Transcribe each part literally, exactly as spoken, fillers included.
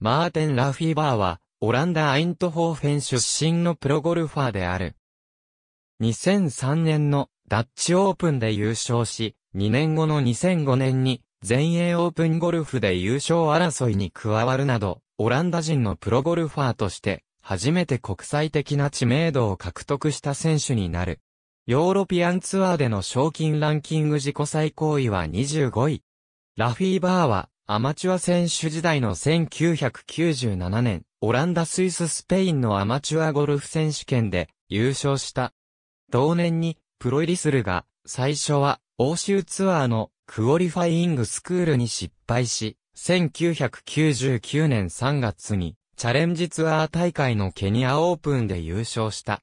マーテン・ラフィバーは、オランダ・アイントホーフェン出身のプロゴルファーである。にせんさんねんのダッチオープンで優勝し、にねんごのにせんごねんに全英オープンゴルフで優勝争いに加わるなど、オランダ人のプロゴルファーとして、初めて国際的な知名度を獲得した選手になる。ヨーロピアンツアーでの賞金ランキング自己最高位はにじゅうごい。ラフィーバーはアマチュア選手時代のせんきゅうひゃくきゅうじゅうななねん、オランダ・スイス・スペインのアマチュアゴルフ選手権で優勝した。同年にプロ入りするが、最初は欧州ツアーのクオリファイングスクールに失敗し、せんきゅうひゃくきゅうじゅうきゅうねんさんがつにチャレンジツアー大会のケニアオープンで優勝した。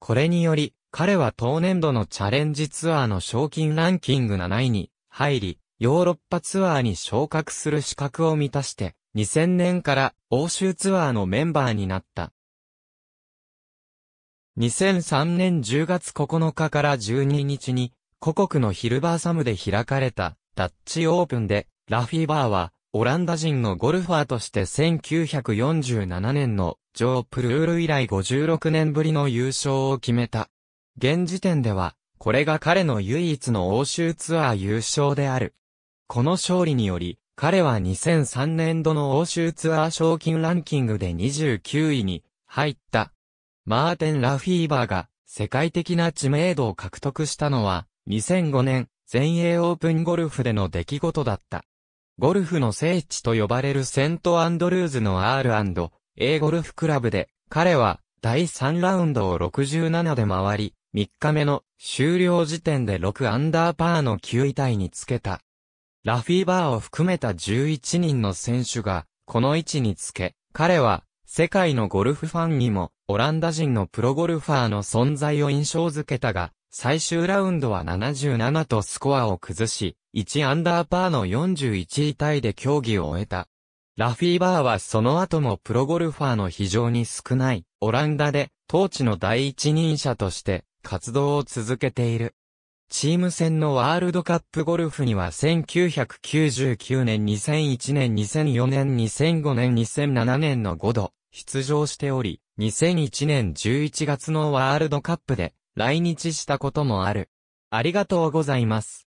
これにより、彼は当年度のチャレンジツアーの賞金ランキングなないに入り、ヨーロッパツアーに昇格する資格を満たして、にせんねんから欧州ツアーのメンバーになった。にせんさんねんじゅうがつここのかからじゅうににちに、故国のヒルバーサムで開かれたダッチオープンで、ラフィバーはオランダ人のゴルファーとしてせんきゅうひゃくよんじゅうななねんのジョー・プルール以来ごじゅうろくねんぶりの優勝を決めた。現時点では、これが彼の唯一の欧州ツアー優勝である。この勝利により、彼はにせんさんねん度の欧州ツアー賞金ランキングでにじゅうきゅういに入った。マーテン・ラフィーバーが世界的な知名度を獲得したのは、にせんごねん全英オープンゴルフでの出来事だった。ゴルフの聖地と呼ばれるセント・アンドルーズの アールアンドエー ゴルフクラブで、彼はだいさんラウンドをろくじゅうななで回り、みっかめの終了時点でろくアンダーパーのきゅういタイにつけた。ラフィーバーを含めたじゅういちにんの選手がこの位置につけ、彼は世界のゴルフファンにもオランダ人のプロゴルファーの存在を印象づけたが、最終ラウンドはななじゅうななとスコアを崩し、いちアンダーパーのよんじゅういちいタイで競技を終えた。ラフィーバーはその後もプロゴルファーの非常に少ないオランダで当地の第一人者として、活動を続けている。チーム戦のワールドカップゴルフにはせんきゅうひゃくきゅうじゅうきゅうねん、にせんいちねん、にせんよねん、にせんごねん、にせんななねんのごど出場しており、にせんいちねんじゅういちがつのワールドカップで来日したこともある。ありがとうございます。